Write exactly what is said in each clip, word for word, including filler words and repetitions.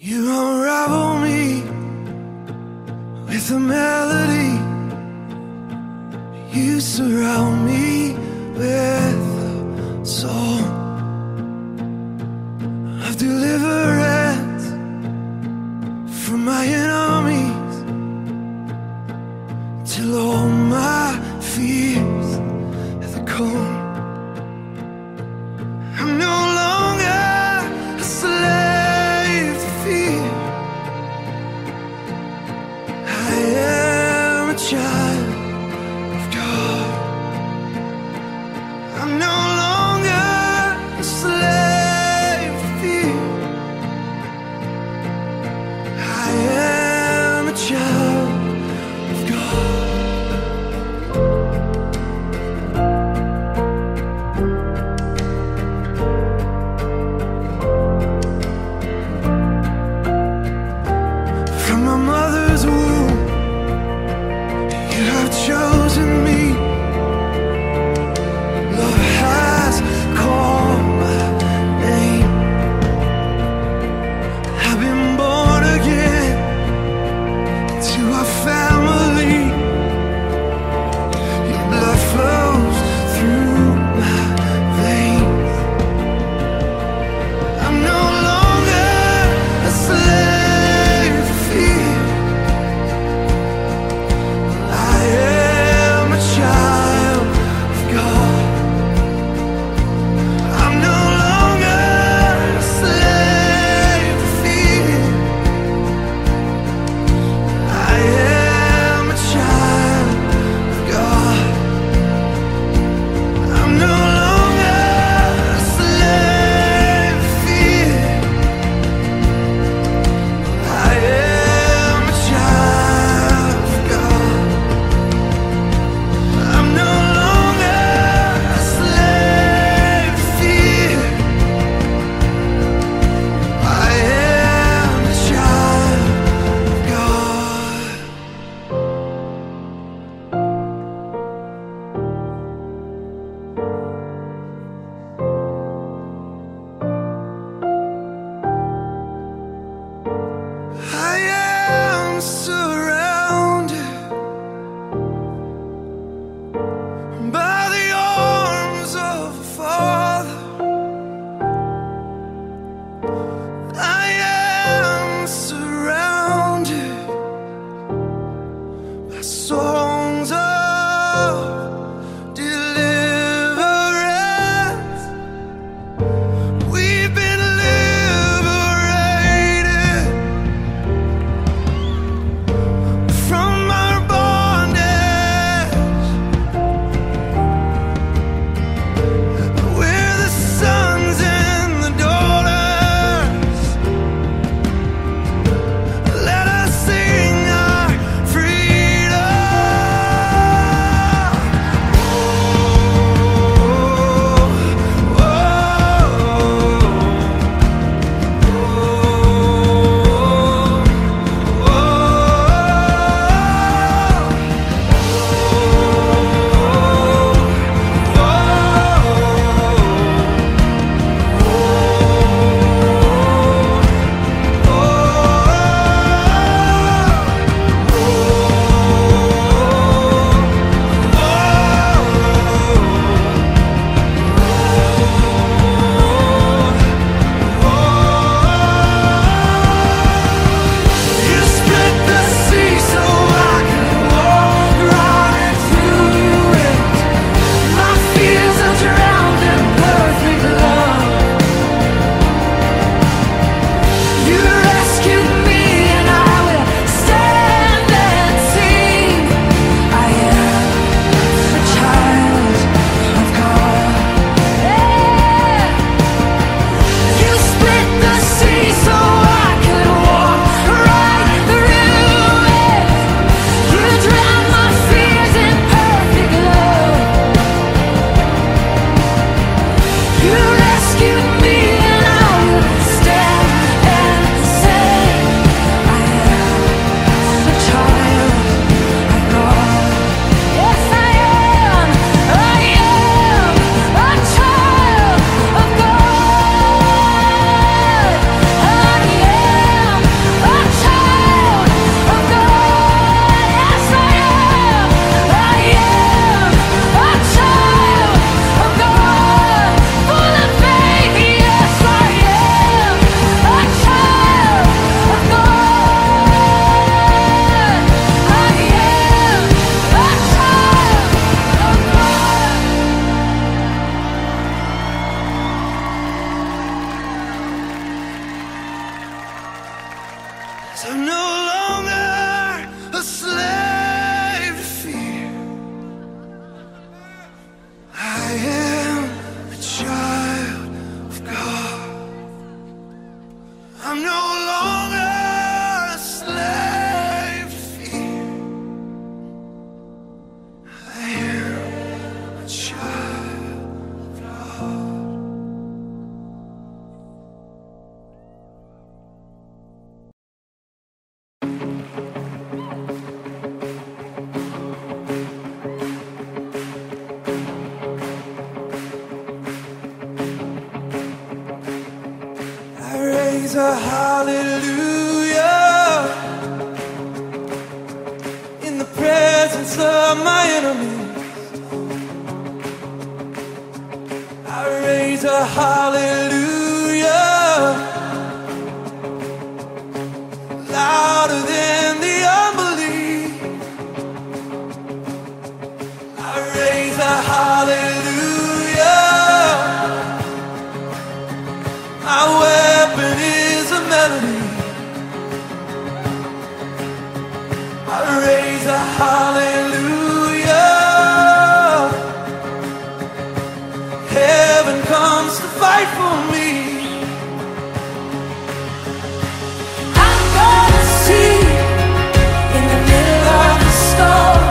You unravel me with a melody. You surround me with a song. Of deliverance from my enemies, till all my fears have gone. I'm no longer a slave. I am a child of God. I'm no longer a slave to fear. I am a child of God. I'm no longer a slave to fear. I am a child of God. A hallelujah in the presence of my enemies. I raise a hallelujah louder than the unbelief. I raise a hallelujah. My weapon is I raise a hallelujah. Heaven comes to fight for me. I'm gonna see in the middle of the storm.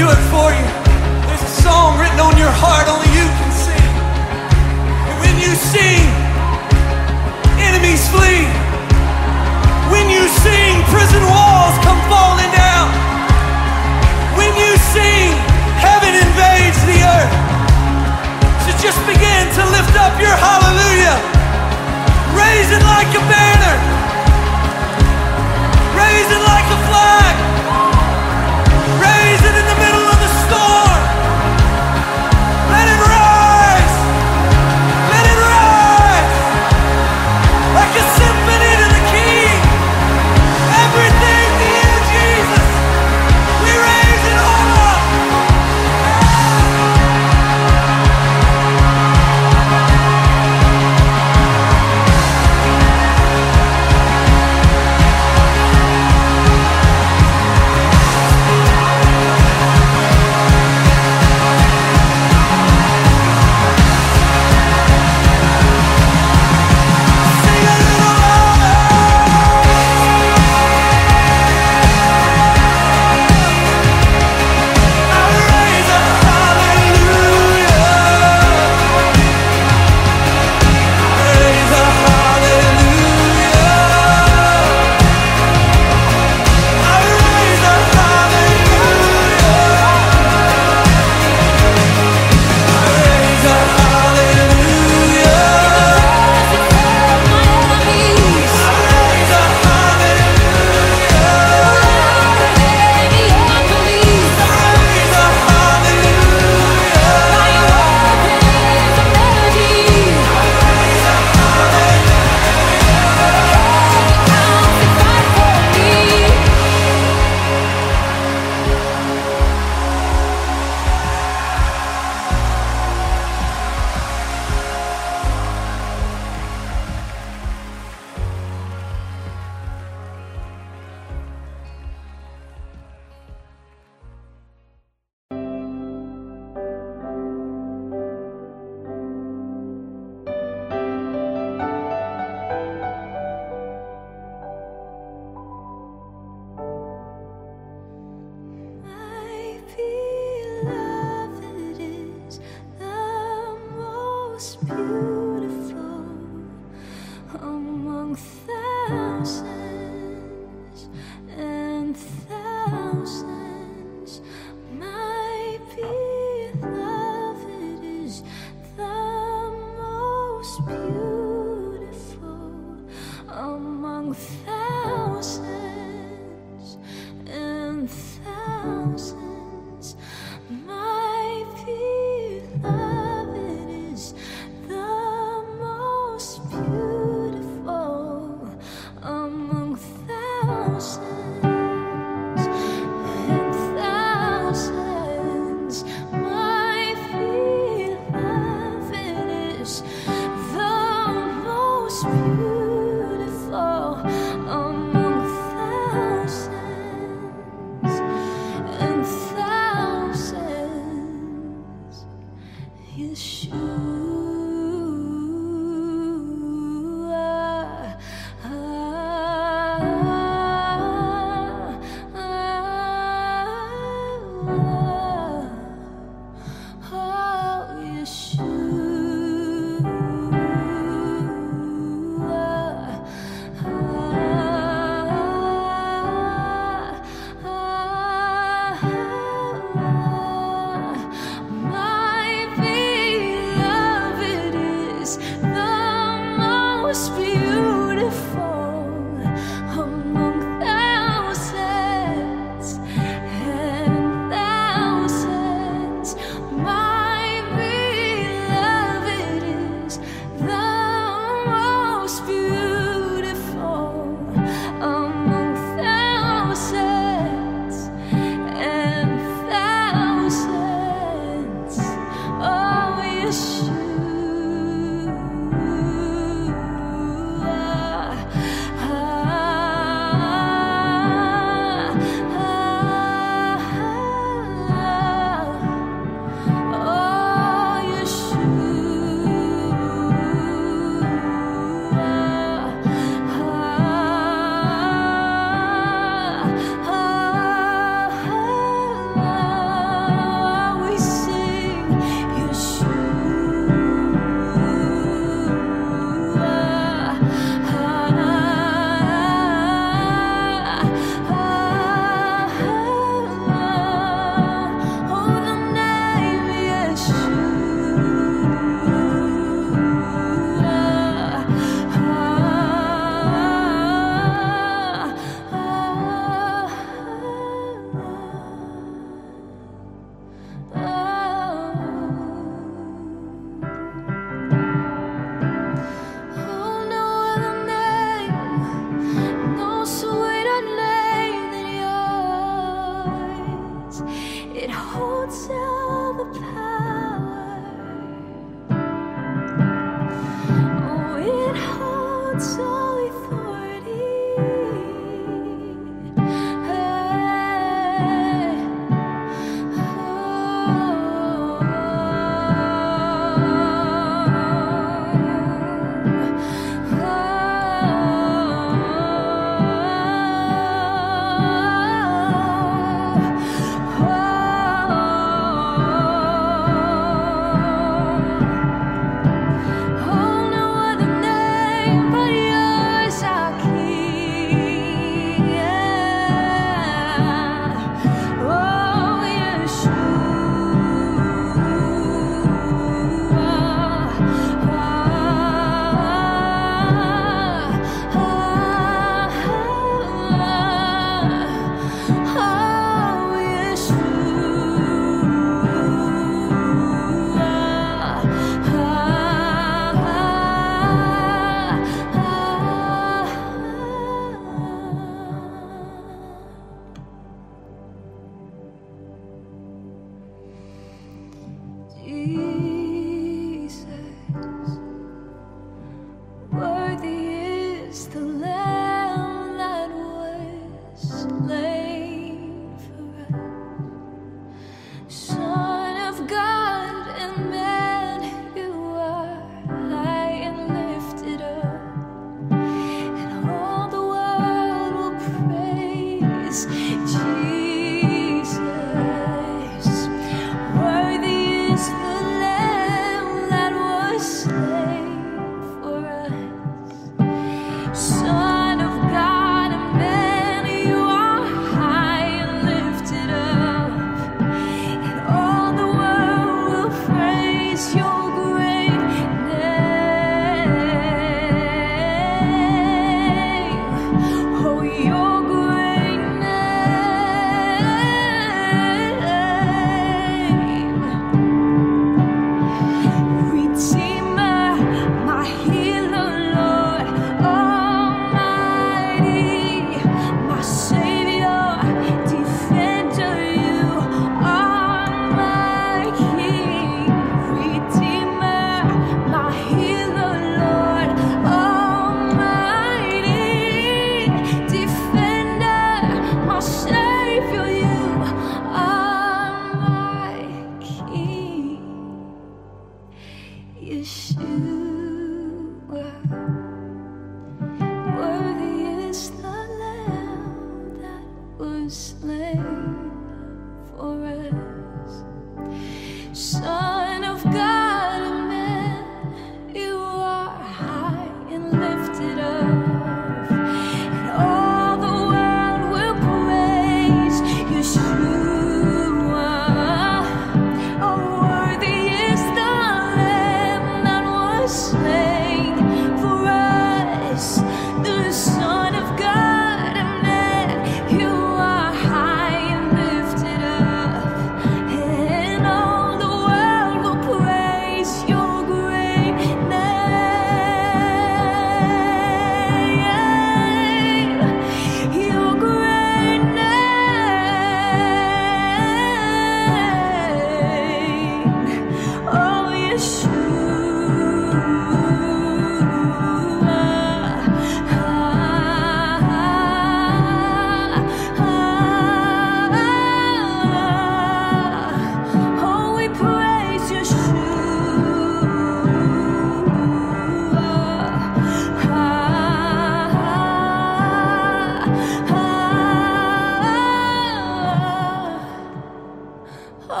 do it for you. There's a song written on your heart only you can sing. And when you sing, enemies flee. When you sing, prison walls come falling down. When you sing, heaven invades the earth. So just begin to lift up your hallelujah. Raise it like a banner. Raise it like a flag. Raise it in the middle of the storm. Let it rise. Let it rise. Like a symphony to the King. Everything to you, Jesus. We raise it all up. Beautiful among thousands and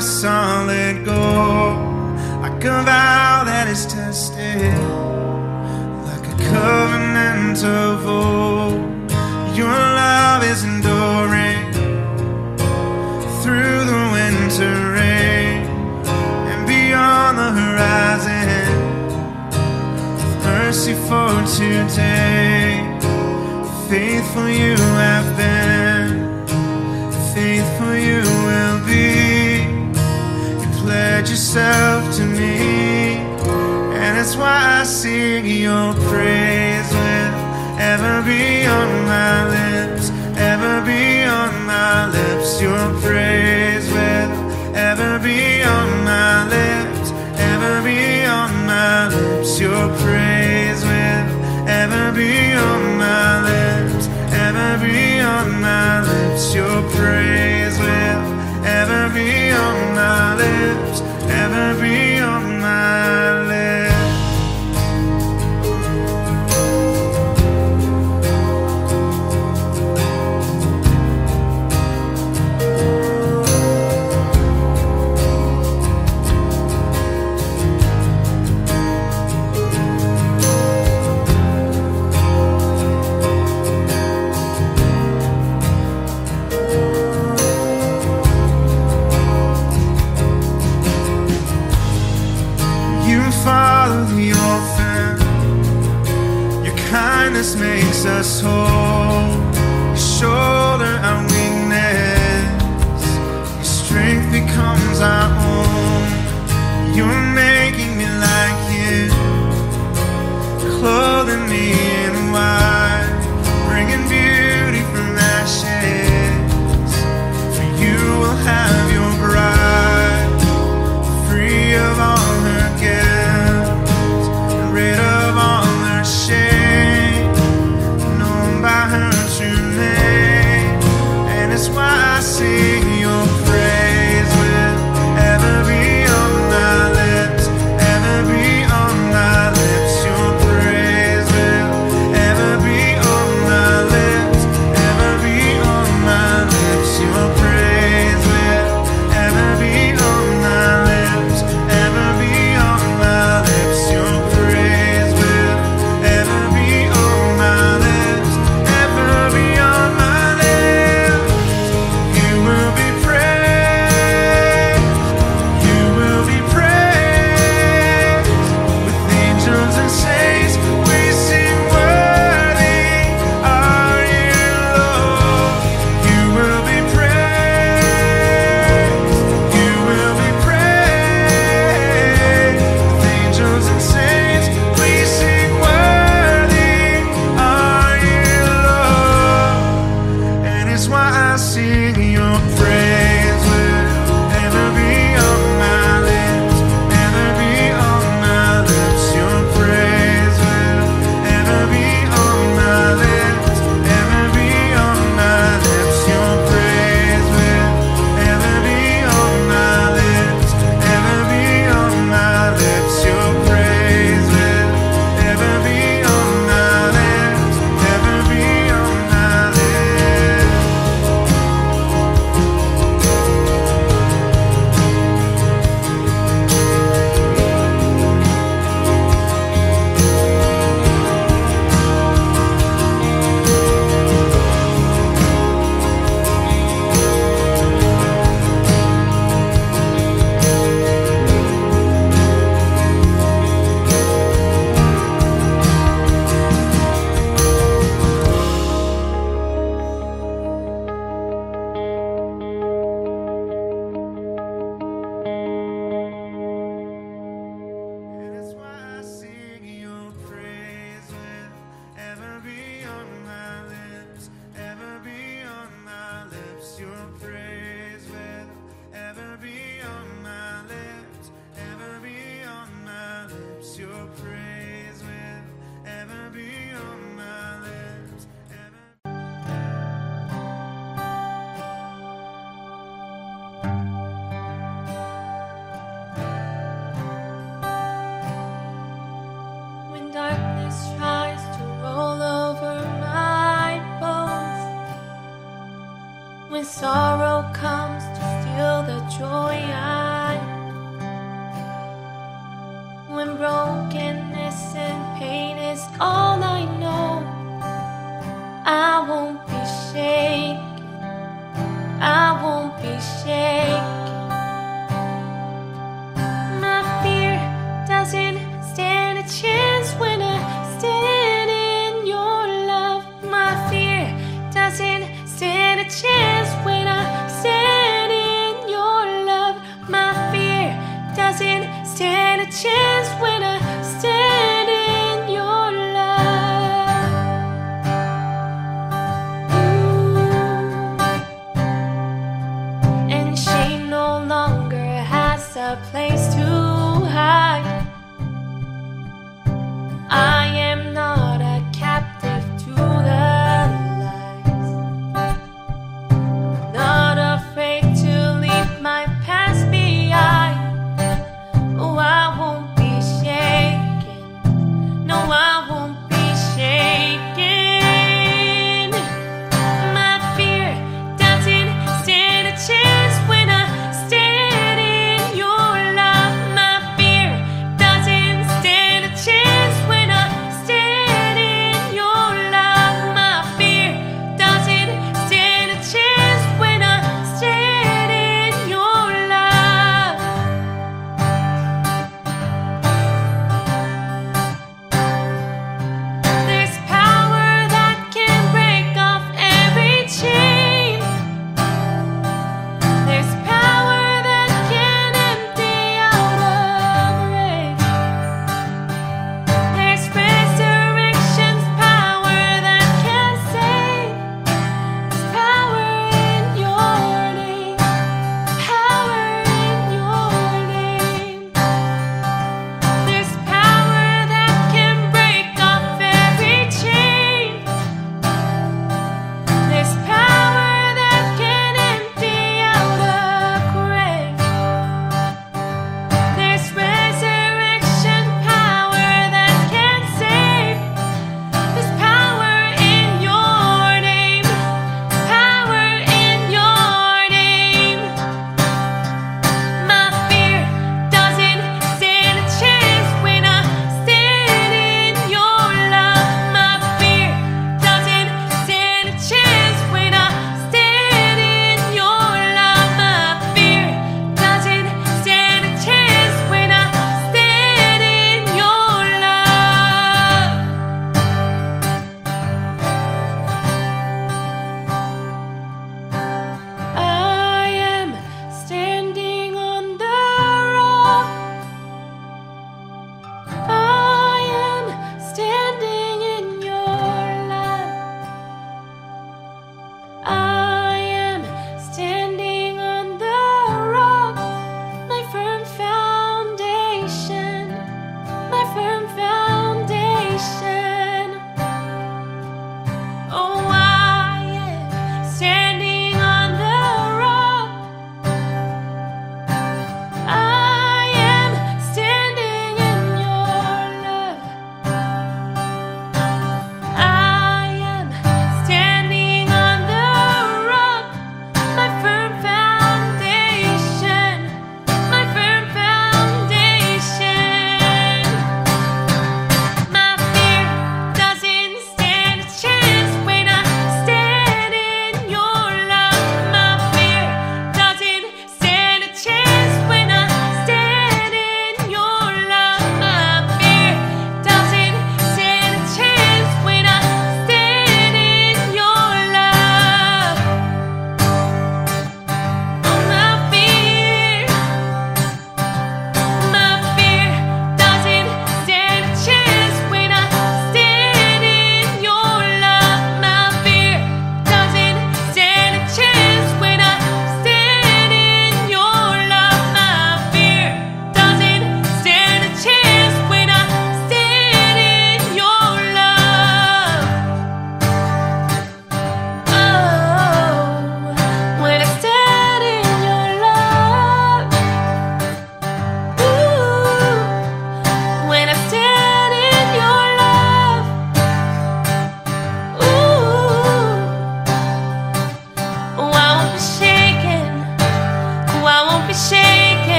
Solid gold, like a vow that is tested, like a covenant of old. Your love is enduring through the winter rain and beyond the horizon, with mercy for today. Faithful you have been, faithful you will be. Pledge yourself to me, and it's why I sing your praise will ever be on my lips, ever be on my lips. Your praise will ever be on my lips, ever be on my lips. Your praise will ever be on my lips, ever be on my lips. Your praise will ever be on my lips, ever be on my makes us whole. You shoulder our weakness, your strength becomes our own. You're making me like you, clothing me in white, bringing beauty from ashes. For you will have your bride, free of all her guilt, rid of all her shame, by her true name. And it's why I sing your praise will ever be on my lips. chance when I stand in your light. Ooh. And she no longer has a place to hide. I am not a captive to the lies. I'm not afraid to leave my past behind. Oh, I won't be shaken. No, I won't be shaken. My fear doesn't stand a chance when I stand in your love. My fear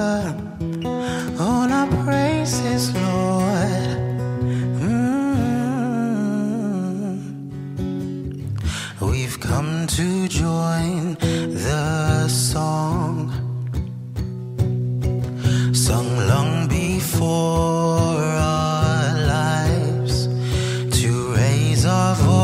forever. All our praises, Lord. mm-hmm. We've come to join the song sung long before our lives, to raise our voice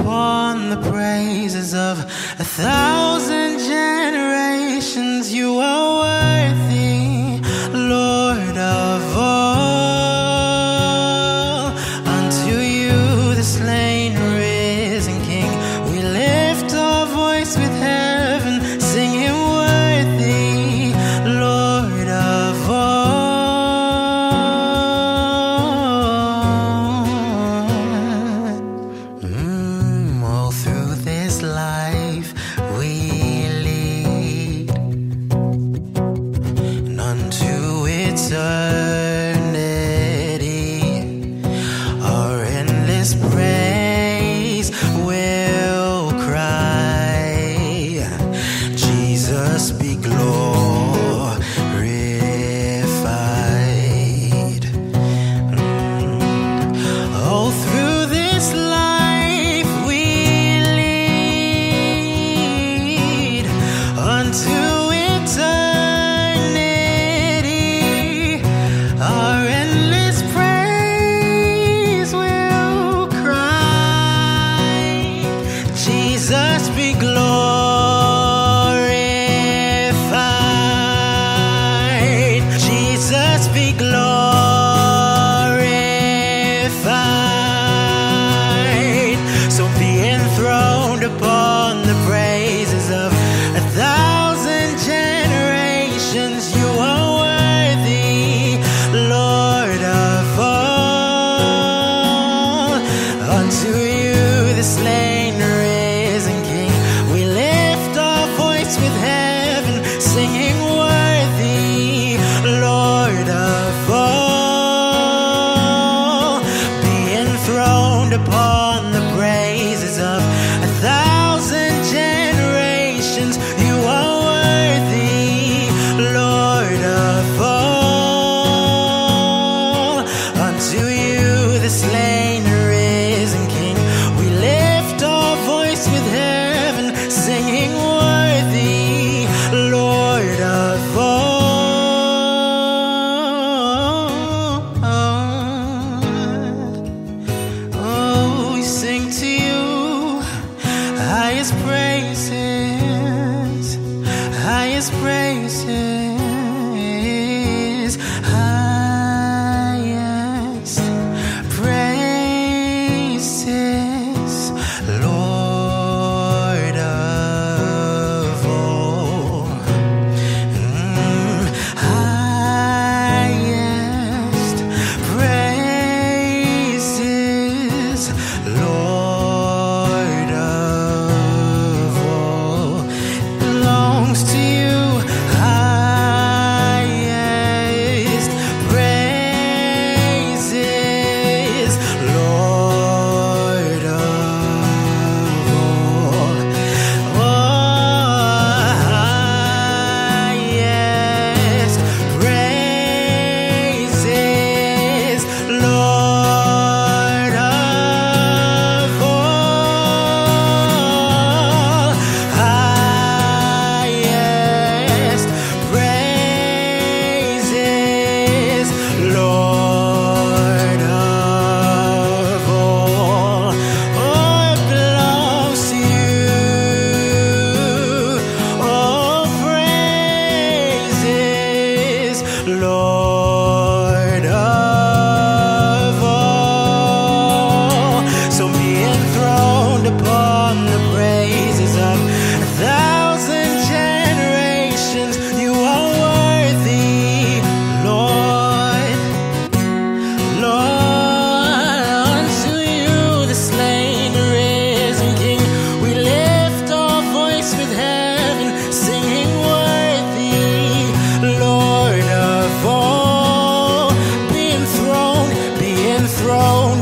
upon the praises of a thousand generations. You are worthy, Lord of all. Unto you, the slain, risen King, we lift our voice with heaven, singing, worthy, Lord of all. Life we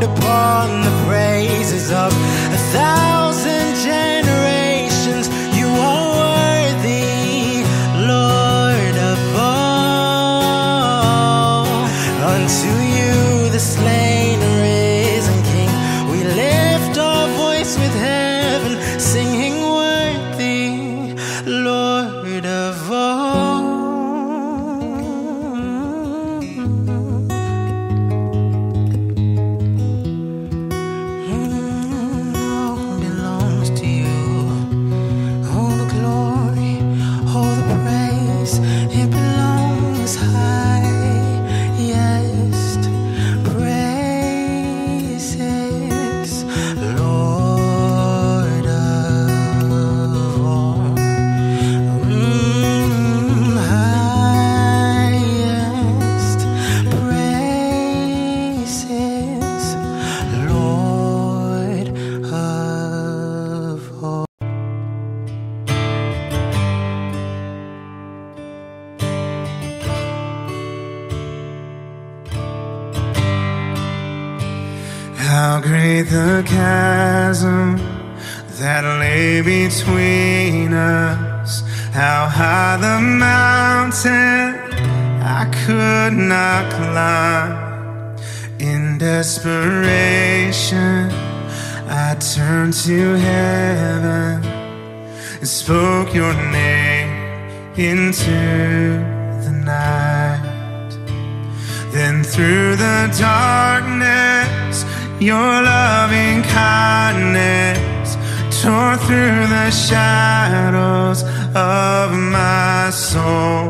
upon the praises of a thousand generations. You are worthy, Lord above. Unto you the slain are risen King. We lift our voice with heaven, singing worthy, Lord above. How great the chasm that lay between us, how high the mountain I could not climb. In desperation, I turned to heaven and spoke your name into the night. Then through the darkness, your loving kindness tore through the shadows of my soul.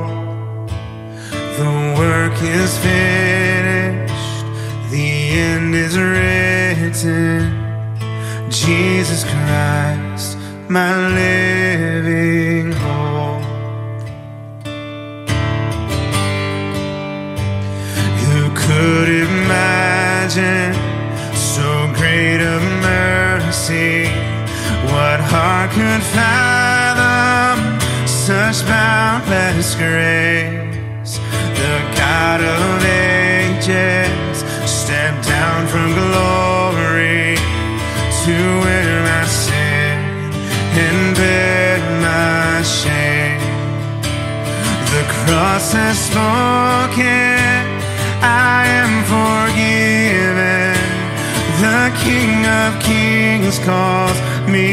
The work is finished, the end is written. Jesus Christ, my living hope. Who could imagine so great a mercy? What heart could fathom such boundless grace? The God of ages stepped down from glory to wear my sin and bear my shame. The cross has spoken, I am forgiven. The King of Kings calls me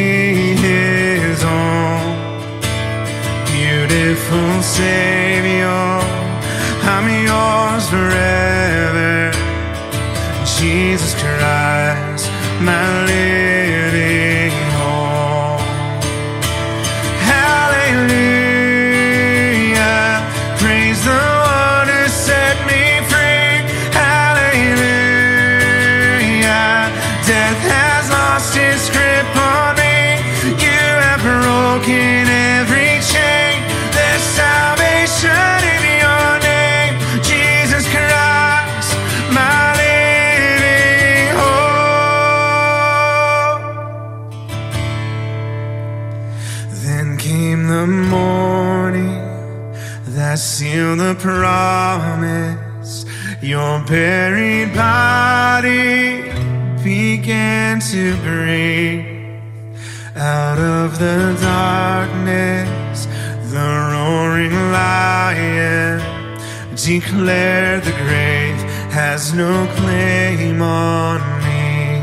his own. Beautiful Savior, I'm yours forever. Jesus Christ, my living home. Hallelujah, praise the one who set me free. Hallelujah. Death has lost its grip on me. You have broken every chain. There's salvation in your name, Jesus Christ, my living hope. Then came the morning that sealed the promise. Your buried body began to breathe. Out of the darkness, the roaring lion declared the grave has no claim on me.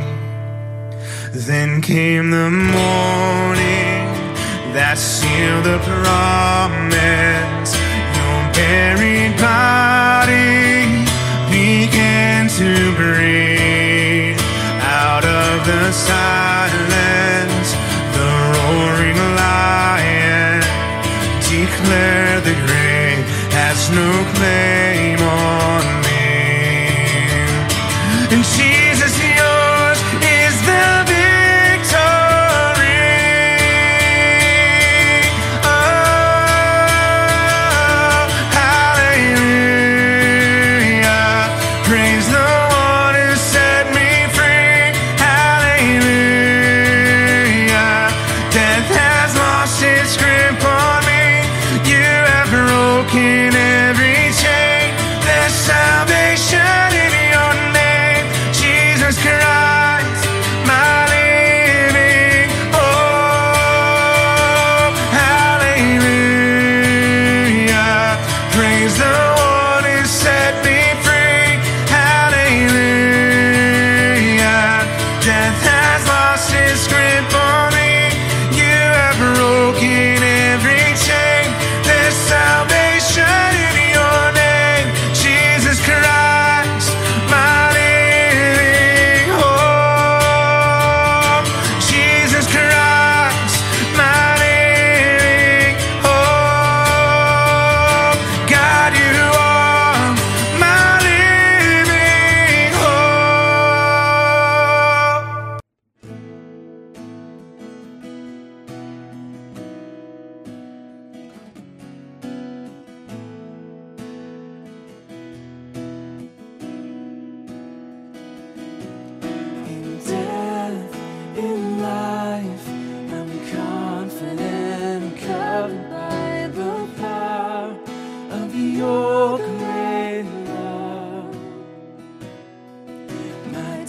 Then came the morning that sealed the promise. Your buried body began to breathe. Out of the silence, the roaring lion declared the grave has no claim on me. And Jesus, yours is the victory. Oh, hallelujah, praise the one who set me free. Hallelujah, death has lost its grip on me. You have broken every chain.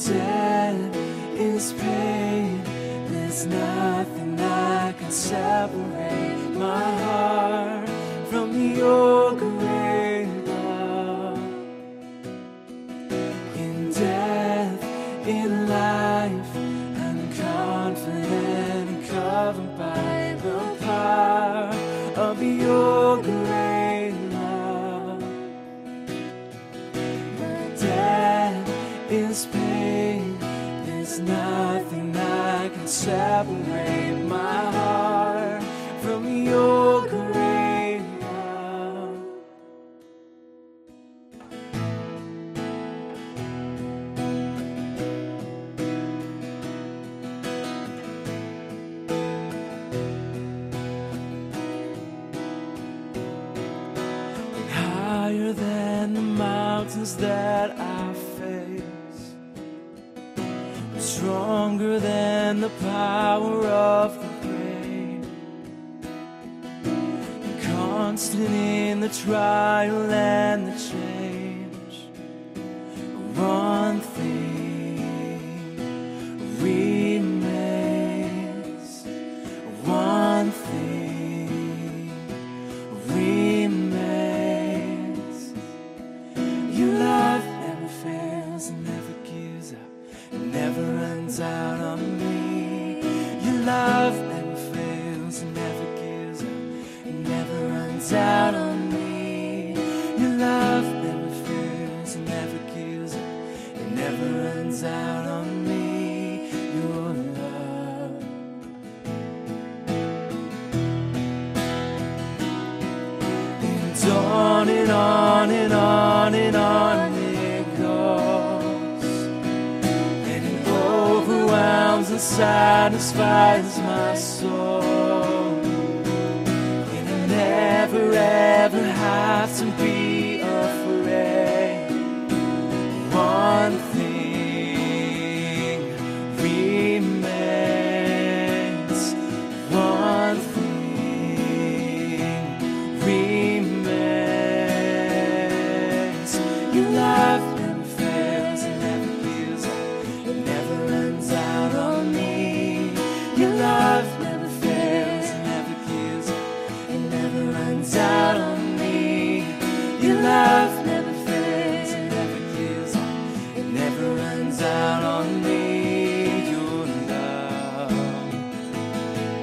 dead is pain. There's nothing that can separate my heart from your great love. In death, in life, I'm confident and covered by the power of your great love. But death is pain. There's nothing that can separate my heart from your great love. Higher than the mountains that I face, stronger than the power of the grave, constant in the trial and the change. One thing remains. One thing remains. Your love never fails and never gives up, never runs out on me. Your love never fails and never gives up, and never runs out on me. Your love never fails and never gives up, and never runs out on me. Your love. And on and on and on and on it goes. And satisfies my soul, and I never ever have to be afraid. One thing remains. One thing remains. Your love never fails and never gives up, and never runs out on. Your love never fails and never gives up, and never runs out on me. Your love never fails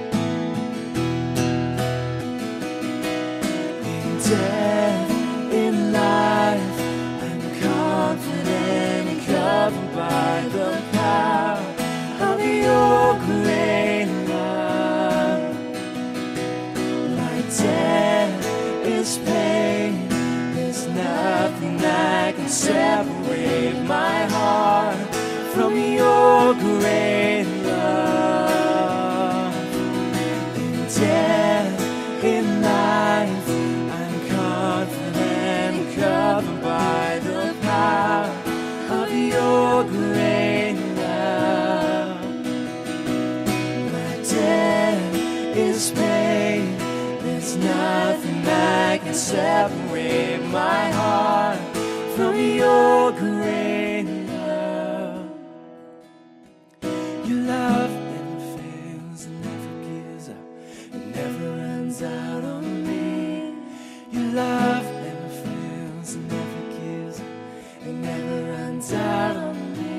and never gives up, and never runs out on me. Your love. In death, in life, I'm confident and covered by the power of your grace. Death is pain. There's nothing that can separate my heart from your great love. In death, in life, I'm confident and covered by the power of your great love. My death is pain. There's nothing that can separate my heart from your great love. Your love never fails and never gives up, and never runs out on me. Your love never fails and never gives up, and never runs out on me.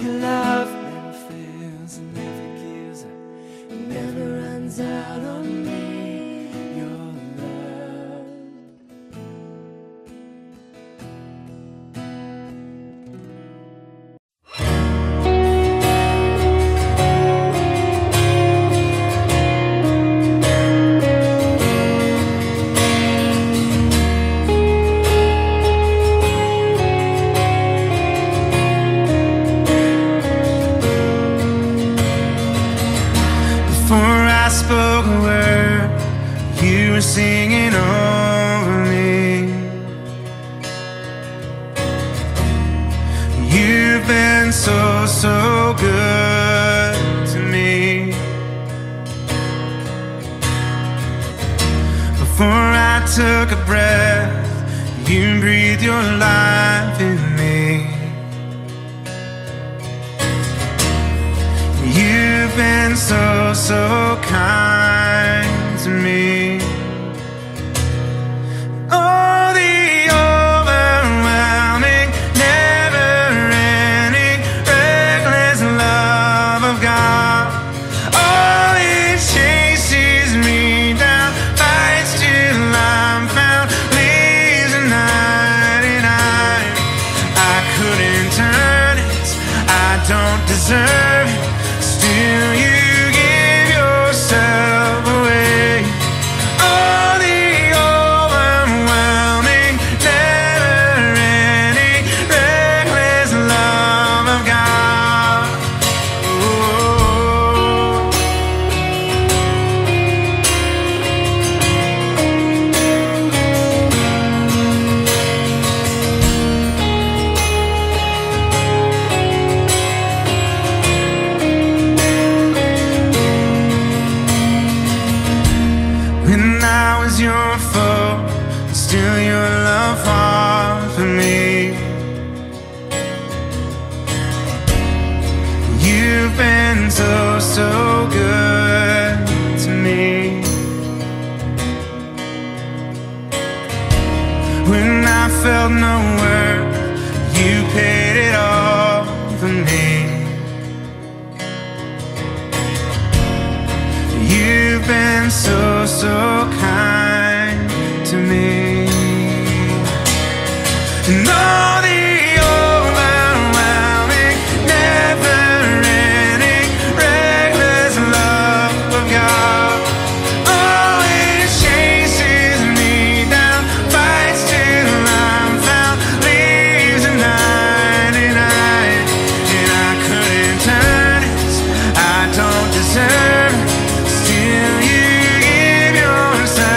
Your love never fails and never gives up, and never runs out on me. Breath, you breathe your life in me. You've been so, so kind to me. Oh, the overwhelming, never-ending, reckless love of God. Oh, it chases me down, fights till I'm found, leaves at ninety-nine. I couldn't turn it, I don't deserve it. Still you give yourself away. Oh, the overwhelming, never-ending, reckless love of God. Your fault, still your love fought for me. You've been so, so good to me. When I felt no worth, you paid it all for me. You've been so, so kind to me. And all the overwhelming, never-ending, reckless love of God. Oh, it chases me down, fights till I'm found, leaves at ninety-nine. And I couldn't turn it, I don't deserve it. Still you give yourself.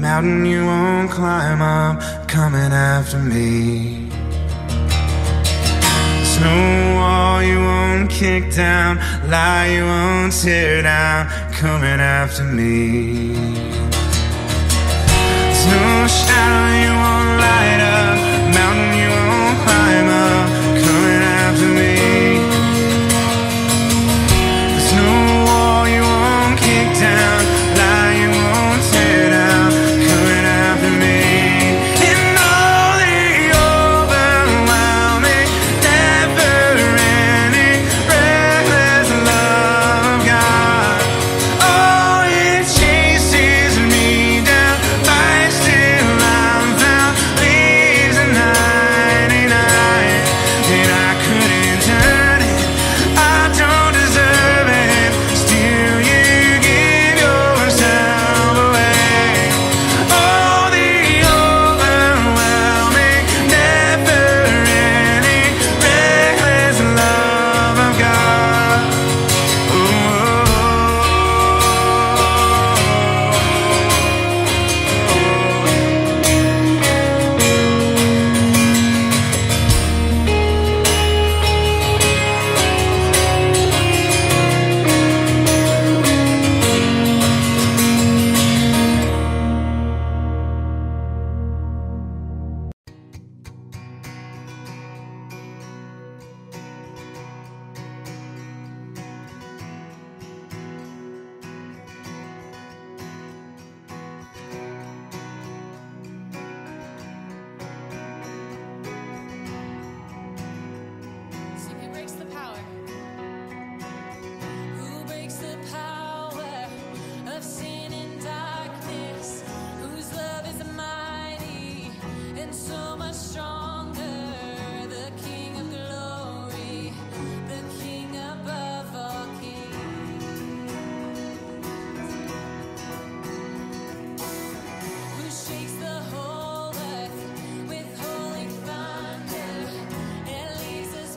Mountain you won't climb up, coming after me. There's no wall you won't kick down, lie you won't tear down, coming after me. There's no shadow you won't light up, mountain you won't climb up, coming after me. There's no wall you won't kick down, lie you won't tear down,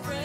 break.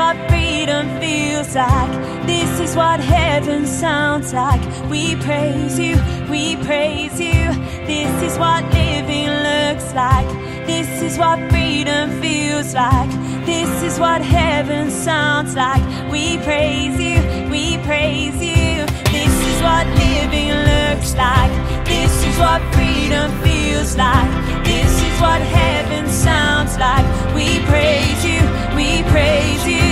what freedom feels like. This is what heaven sounds like. We praise you, we praise you. This is what living looks like. This is what freedom feels like. This is what heaven sounds like. We praise you, we praise you. This is what living looks like. This is what freedom feels like. This is what heaven sounds like. We praise you, we praise you.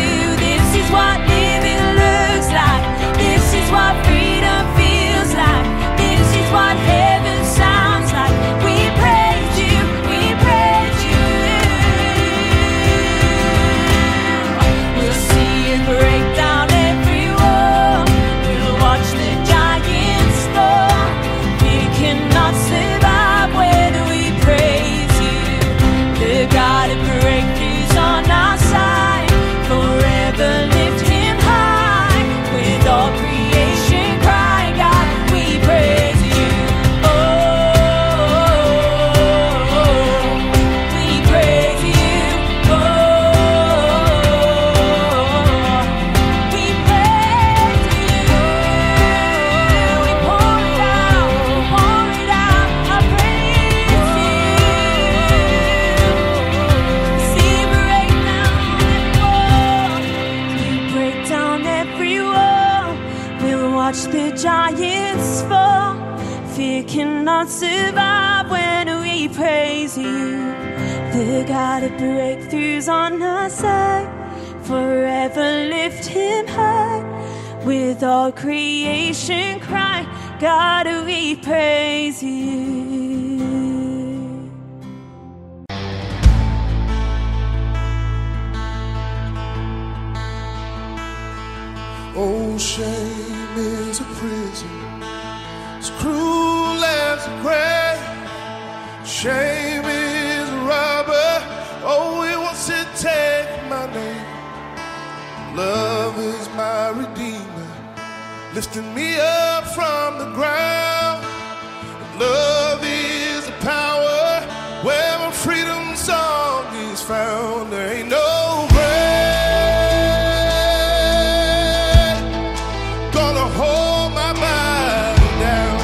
This is what living looks like. This is what freedom feels like. This is what heaven sounds like. We praise you, we praise you. We'll see you break down every wall. We'll watch the giants fall. We cannot survive when we praise you. The God of breakthroughs on our side, forever lift him high. With all creation cry, God, we praise you. Oh, we praise you. Oh, we praise you. We pour it out, we pour it out. I praise you. See, break down every wall. You break down every wall. We'll watch the giants fall. Fear cannot survive when we praise you. The God of breakthroughs on our side, forever lift him high. With all creation cry, God, we praise you. Oh, shame is a prison, as cruel as a grave. Shame is a robber, oh, it wants to take my name. Love is my redeemer, lifting me up from the ground. Love is the power where my freedom song is found. There ain't no grave gonna hold my mind down.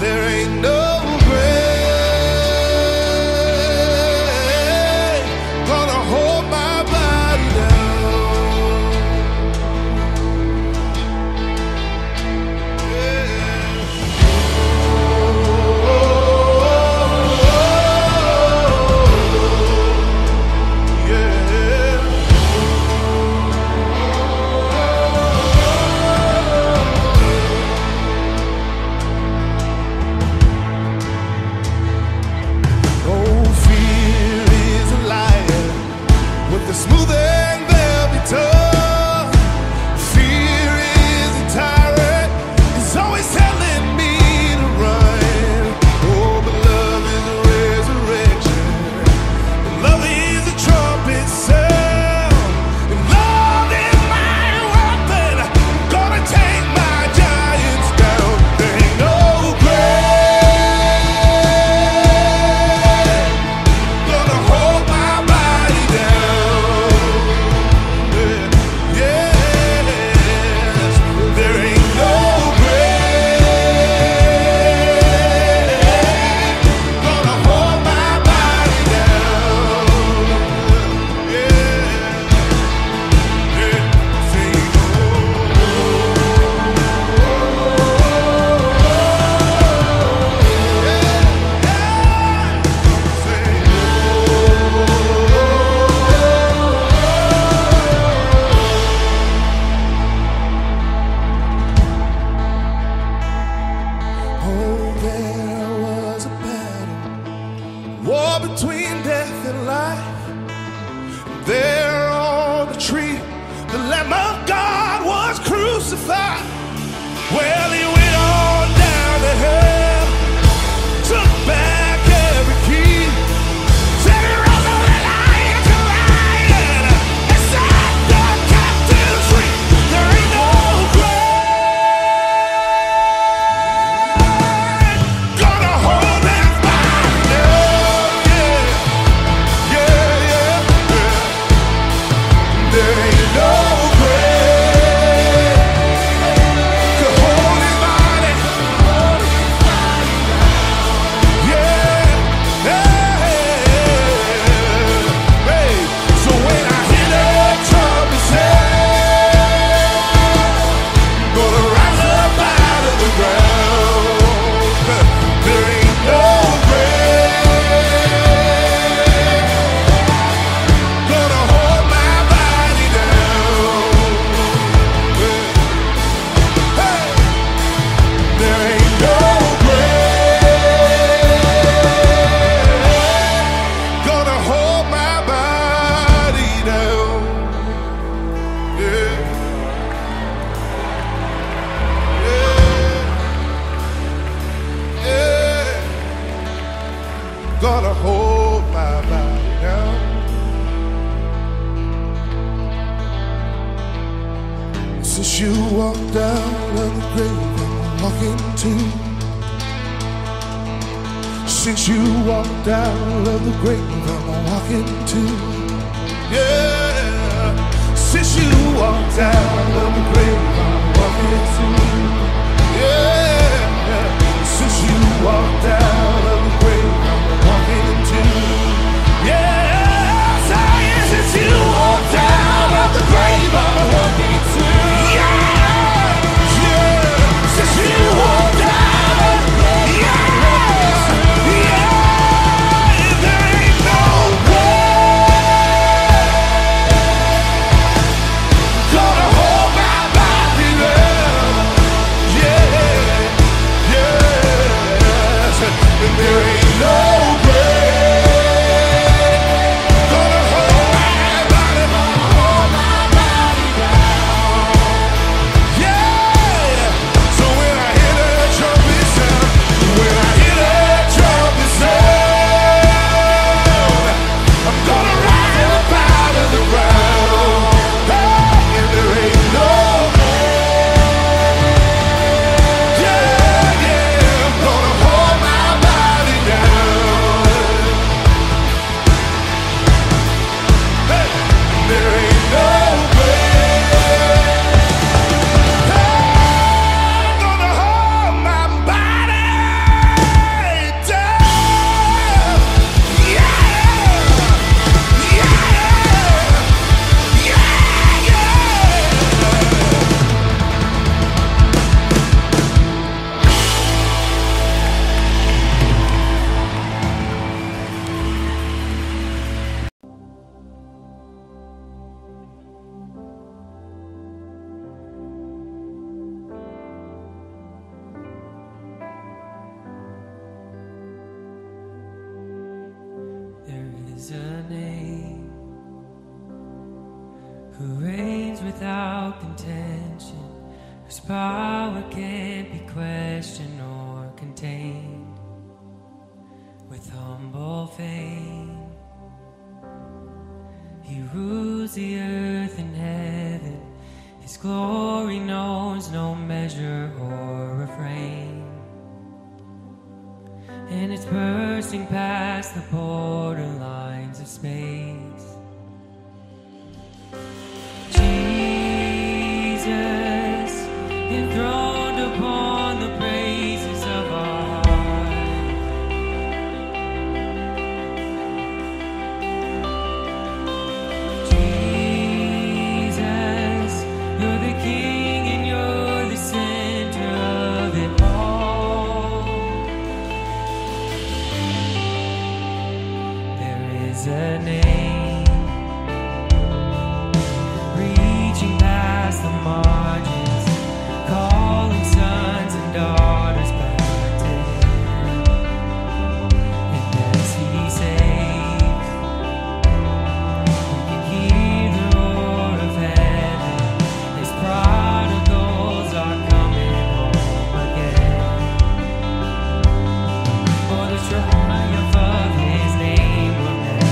There ain't no grave gonna hold my body down. Oh, fear is a liar, with the smooth and velvet tongue. Fear is a tyrant, it's always telling me to run. Oh, but love is a resurrection, and love is a trumpet sound. And love is my weapon, gonna take my giants down. There ain't no grave gonna hold my body down. Yes, there ain't no grave gonna hold my body down. Yeah, yeah, sing, oh, yeah, sing. Oh, there was a battle, war between death and life. There on the tree, the Lamb of God was crucified. Well, he went on down to hell, took back every key. Said he rose on the lion to lion, and set the captives free. There ain't no grave gonna hold that body down. Yeah. gonna hold my body down. Since you walked out of the grave I'm walking to. Since you walked out of the grave I'm walking to. Yeah. Since you walked out of the grave I'm walking to. Yeah. Since you walked out of the grave I'm walking to. Yeah. So since you walked out of the grave I'm walking to. Yeah. Yeah. Since you walked out of the grave. Yeah. Yeah. And there ain't no way gonna hold my body down. Yeah. Yeah. And there ain't your father's name will never end.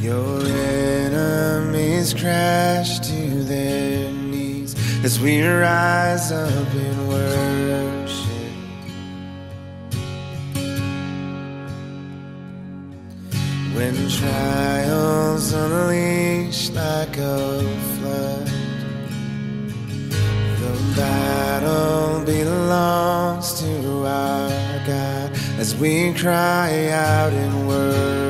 Your enemies crash to their knees as we rise up in worship. When trials unleash like a flood, the battle belongs to our God as we cry out in worship.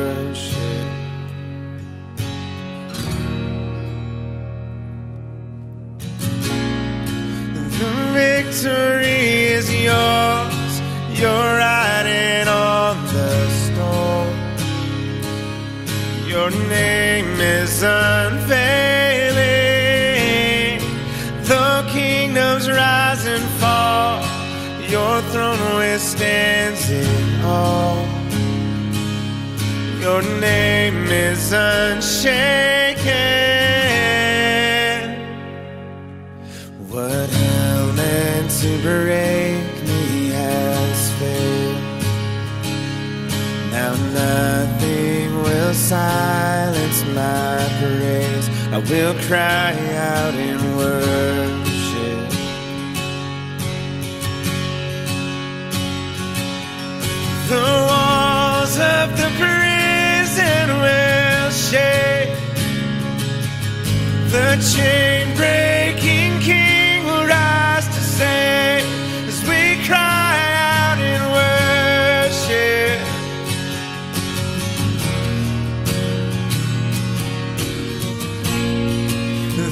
Victory is yours, you're riding on the storm. Your name is unfailing. The kingdoms rise and fall, your throne withstands in awe. Your name is unshaken. What meant to break me has failed. Now nothing will silence my praise. I will cry out in worship. The walls of the prison will shake. The chain breaking king as we cry out in worship. The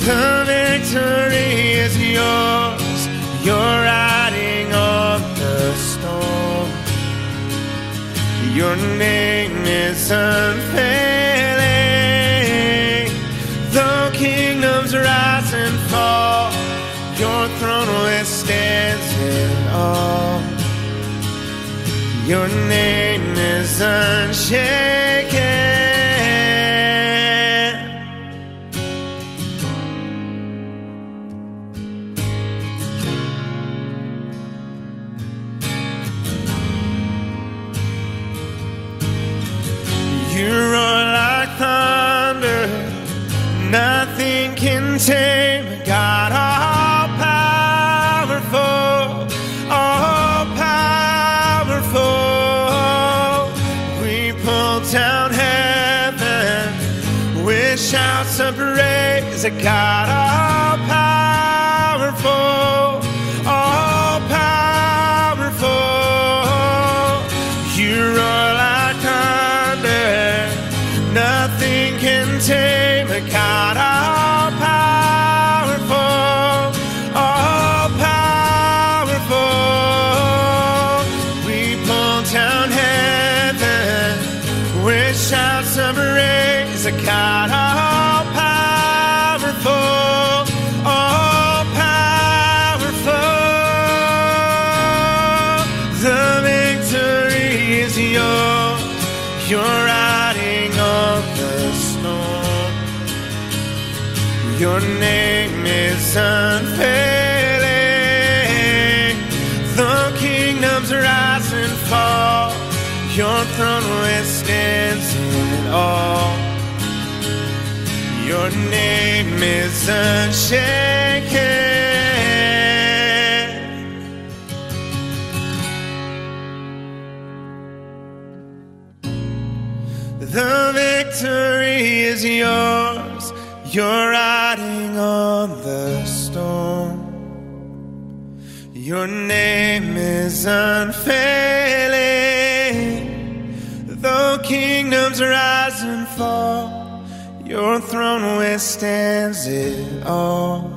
victory is yours, you're riding on the storm. Your name is unfailing. Though kingdoms rise and fall, your throne withstands it all. Your name is unshaken. You roar like thunder, nothing can tame God. Shouts of praise, a God all-powerful, all-powerful. You roar like thunder, nothing can tame a God all-powerful, all-powerful. We pull down heaven with shouts of praise, a God all-powerful. You're riding on the storm. Your name is unfailing. The kingdoms rise and fall, your throne withstands in awe. Your name is unshaken. The victory is yours, you're riding on the storm. Your name is unfailing. Though kingdoms rise and fall, your throne withstands it all.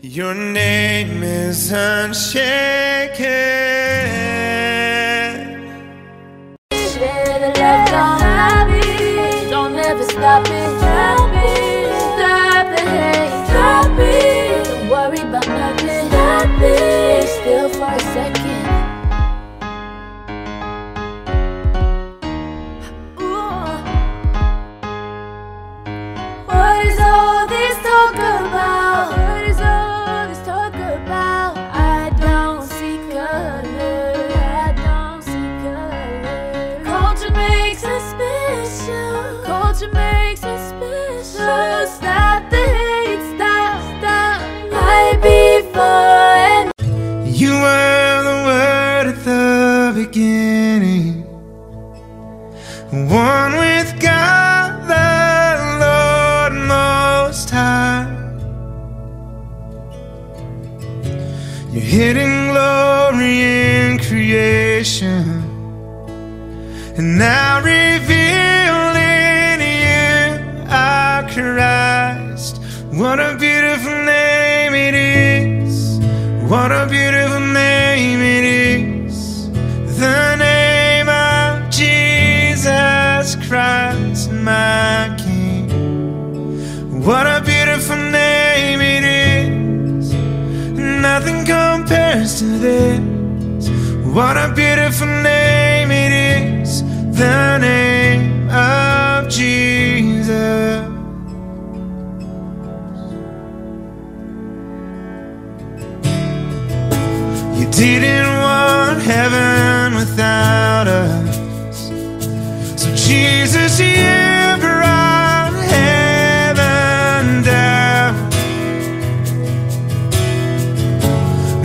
Your name is unshaken. Don't ever stop it, stop it, stop the hate, stop it. Don't worry about nothing, stop it. Still for a second. Ooh. What is all this talk about? What is all this talk about? I don't see color. I don't see color. Culture makes us. one with God, the Lord Most High. Your hidden glory in creation, and now revealed in you, our Christ. What a beautiful name it is. What a beautiful name it is. The name of Jesus Christ, my King. What a beautiful name it is. Nothing compares to this. What a beautiful name it is. The name of Jesus. You didn't want heaven without us, so Jesus, you brought heaven down.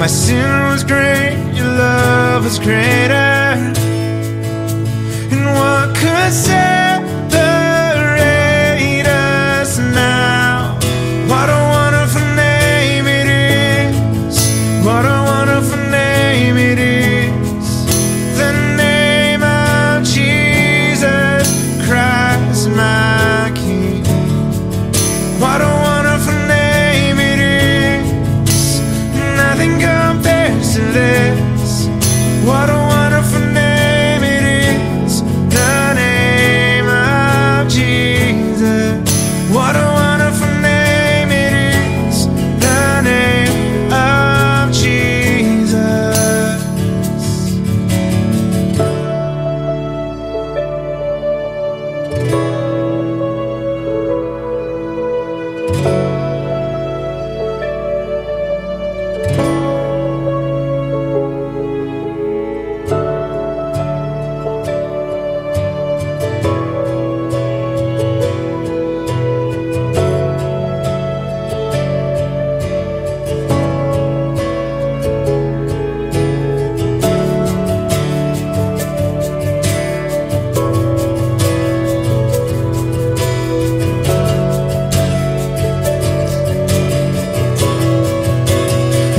My sin was great, your love was greater, and what could separate us now? What a wonderful name it is. What a wonderful name it is. The name of Jesus Christ, my King. What a wonderful name it is. Nothing compares to this. What a wonderful name it is. The name of Jesus. What a wonderful name it is. The name of Jesus.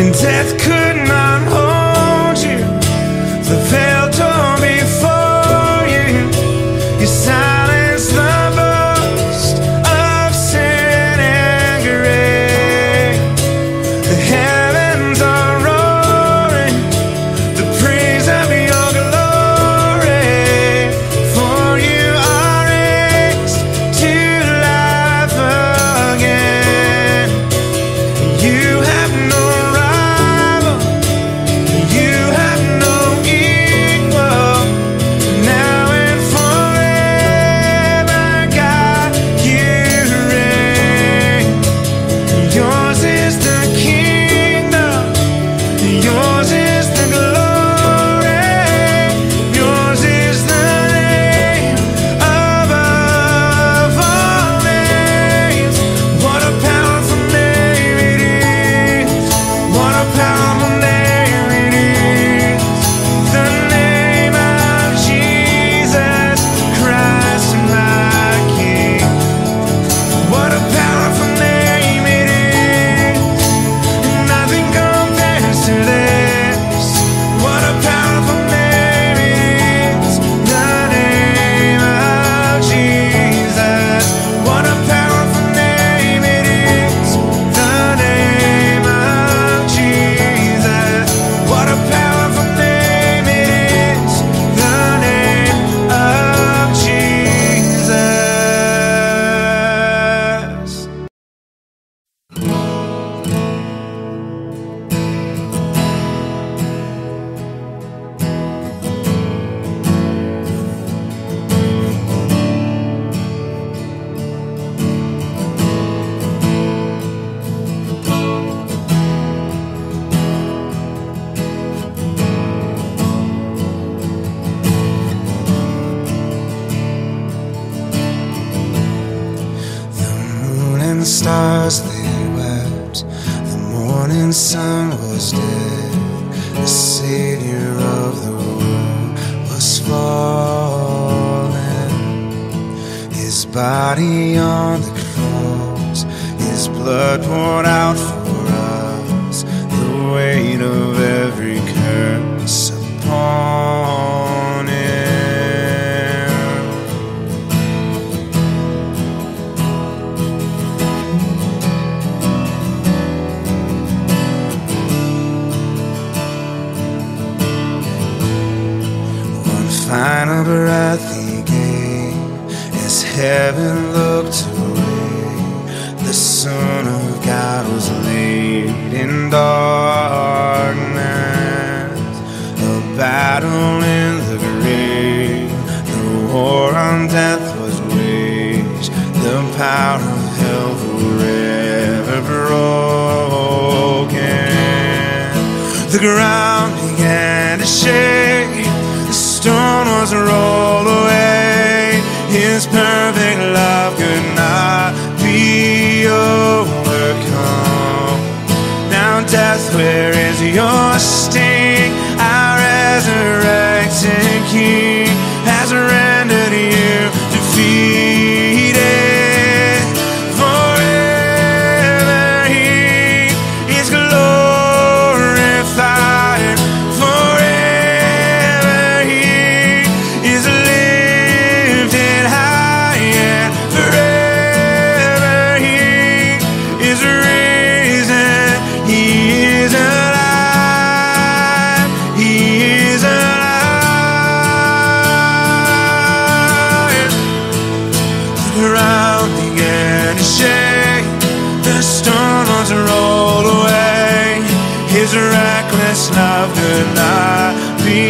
And death could not hold you, the veil torn before you. You silenced the boast of sin and grave. The heavens are roaring, the praise of your glory. For you are raised to life again. You have no stars, they wept. The morning sun was dead. The Savior of the world was fallen. His body on the cross, His blood poured out for us, the weight of every curse upon Him. One final breath He gave as heaven looked away, the Son of God was laid in darkness. Battle in the grave, the war on death was waged, the power of hell forever broken. The ground began to shake, the stone was rolled away, His perfect love could not be overcome. Now death, where is your sting? Our resurrected King has rendered you defeated. Forever He is glorified, forever He is lifted high, and forever He is risen. He is alive. He is His reckless love could not be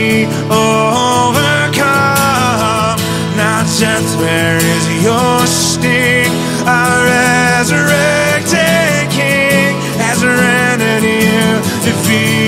overcome. Now death, where is your sting? Our resurrected King has rendered you defeated.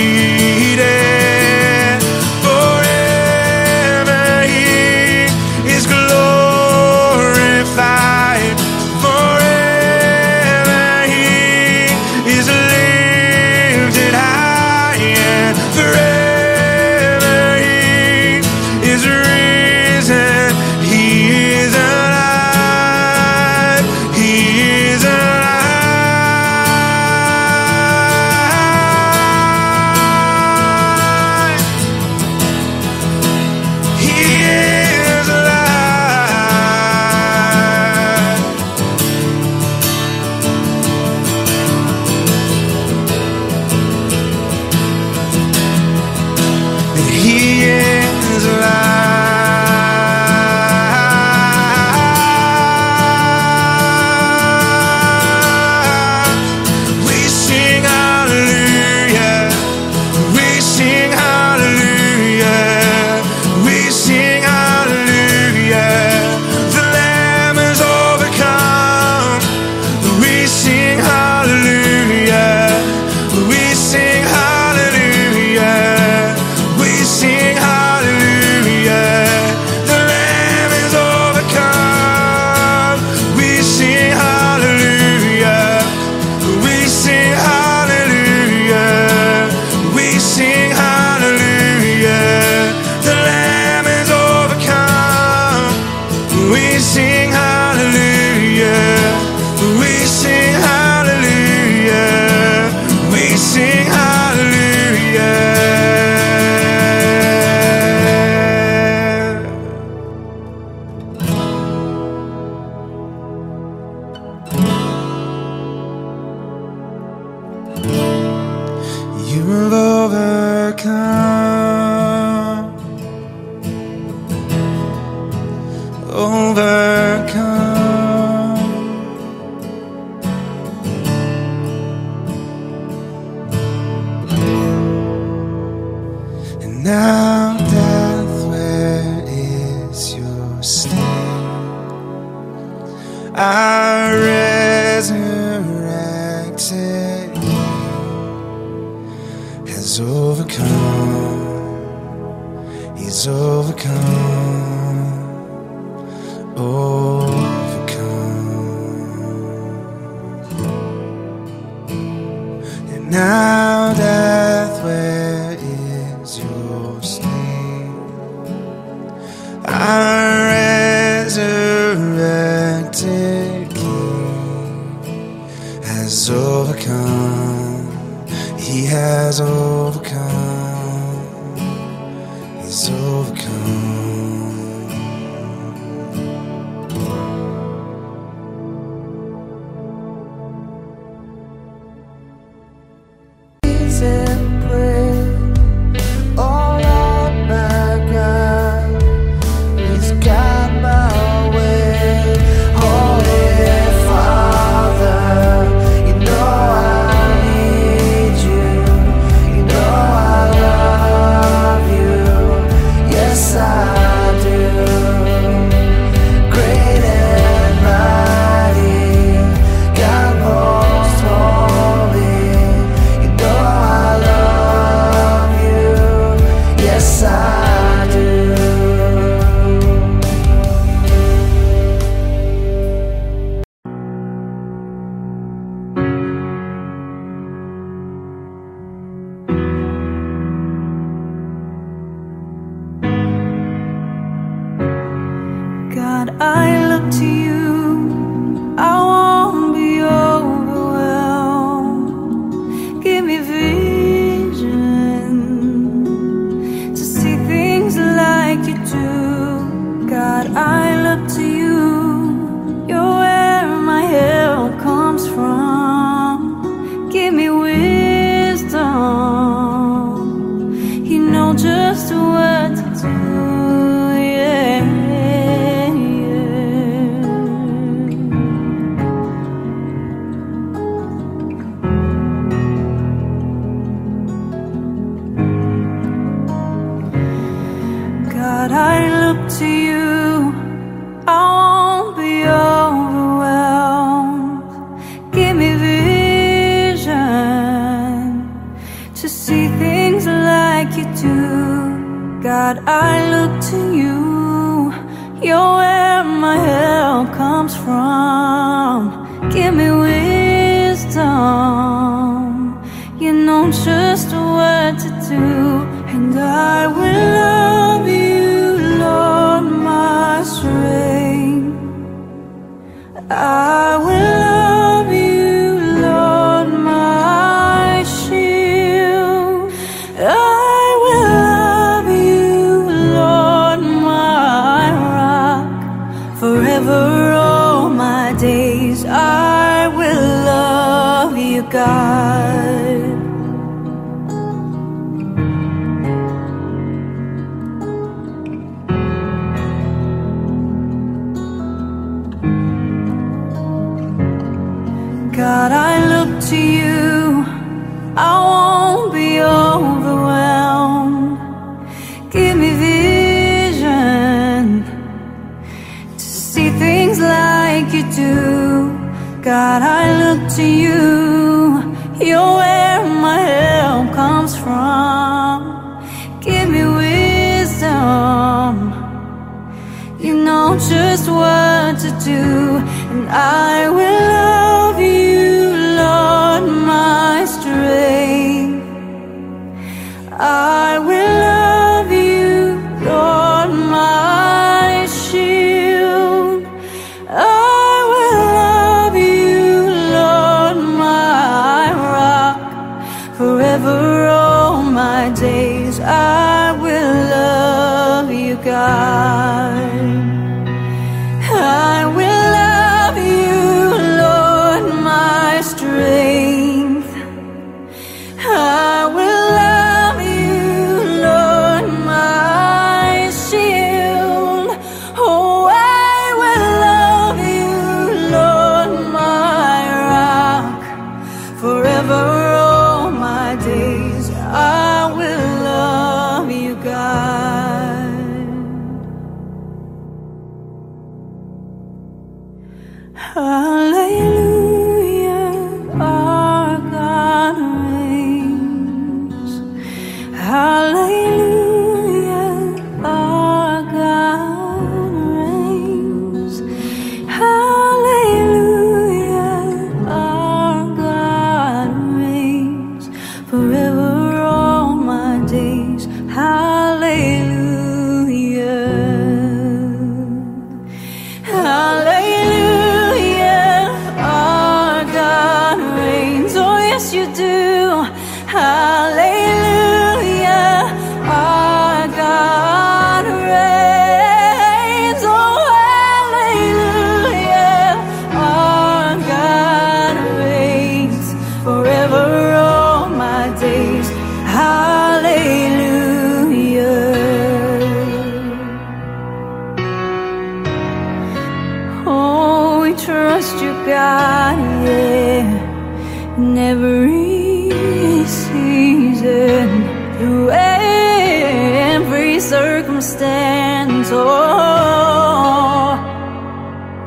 You have overcome, overcome, and now death, where is your sting? Our resurrected He's overcome, He's overcome, overcome. And now death, where is your sting? Our resurrection anointed King has overcome. He has overcome. He's overcome. He's in prayer. All of my God, He's got my. Hallelujah. we trust you, God, yeah. In every season, through every circumstance, oh,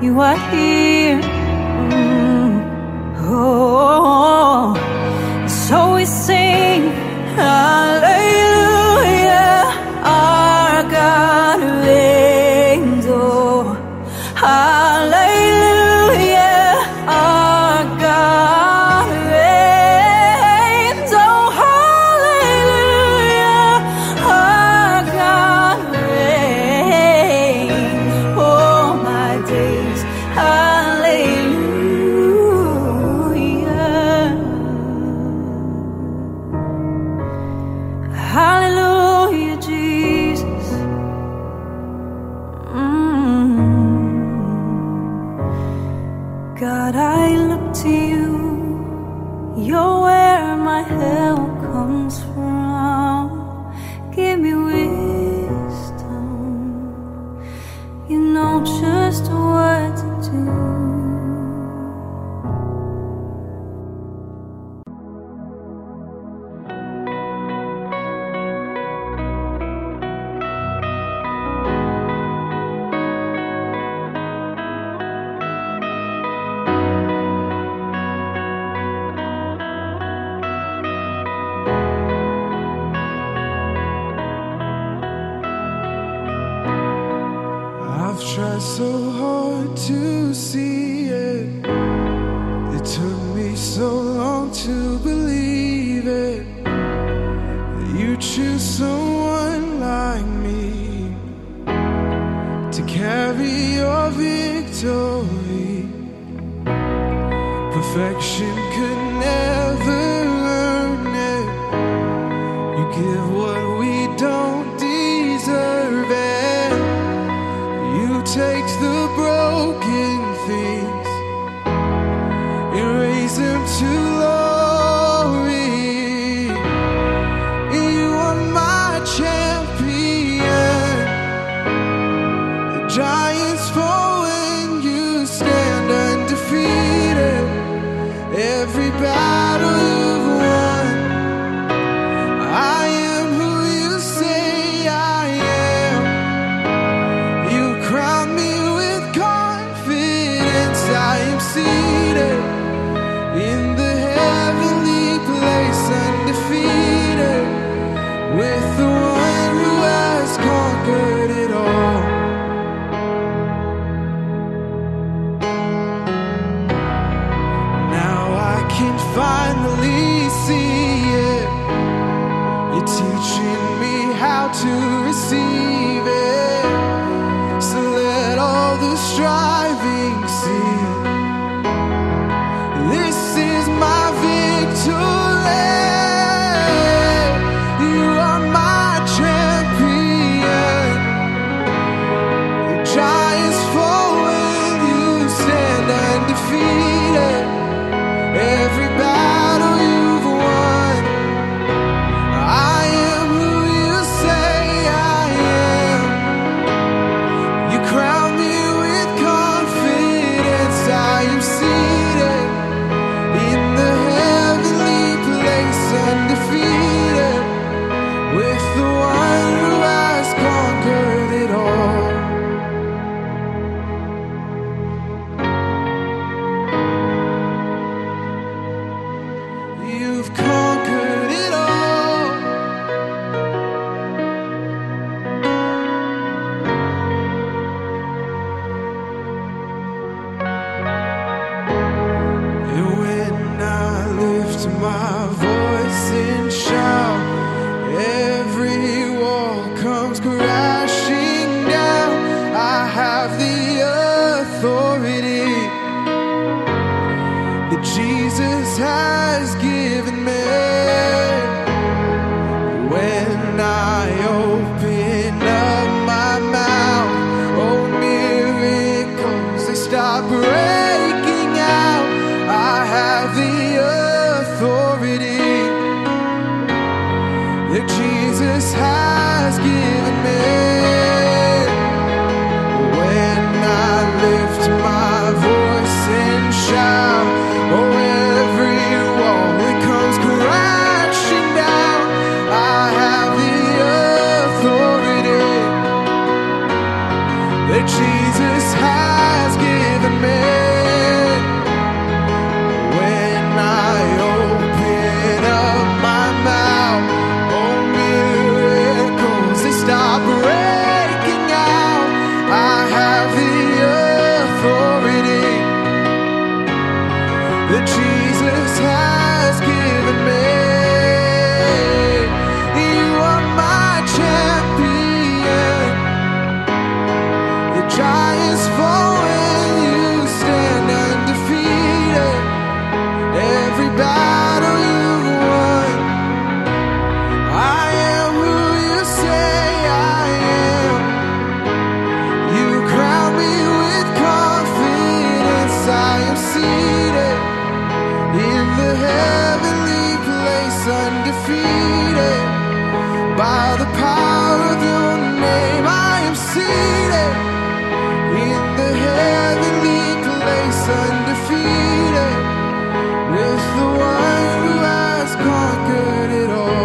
you are here. Mm-hmm. Oh, so we sing hallelujah, our God reigns. Oh, hallelujah, our God reigns. Oh, hallelujah, our God reigns. All my days, hallelujah, hallelujah, Jesus. Mm. God, I look to you. You're where my help comes from. Give me wisdom. You know just what to do. I've tried so hard to see it. It took me so long to believe it, that you choose someone like me to carry your victory. Perfection could never learn it. You give what we don't deserve it. Takes the broken things and raise them to glory. You are my champion. The giants fall when you stand undefeated. Every battle you've won, I am who you say I am. You crown seated in the heavenly place, undefeated with the one who has conquered it all. Now I can finally see it. You're teaching me how to receive it. So let all the striving cease. My voice and shout, every wall comes crashing down. I have the authority that Jesus has given me. When I open up my mouth, oh, miracles, they stop breaking out. I have the authority that Jesus has given me. When I lift my voice I am seated in the heavenly place, undefeated by the power of your name. I am seated in the heavenly place, undefeated with the one who has conquered it all.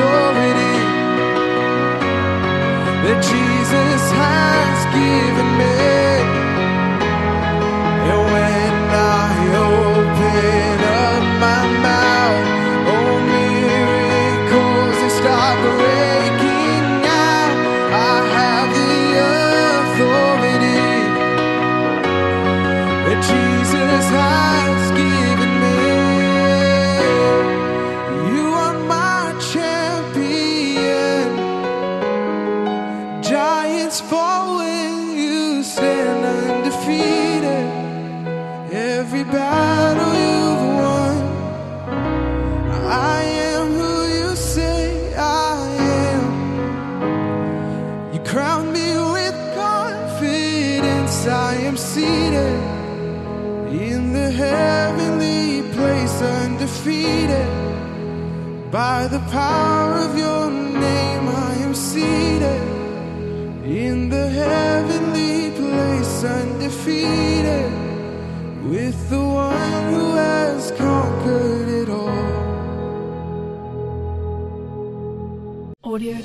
Thank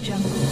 you.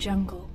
jungle.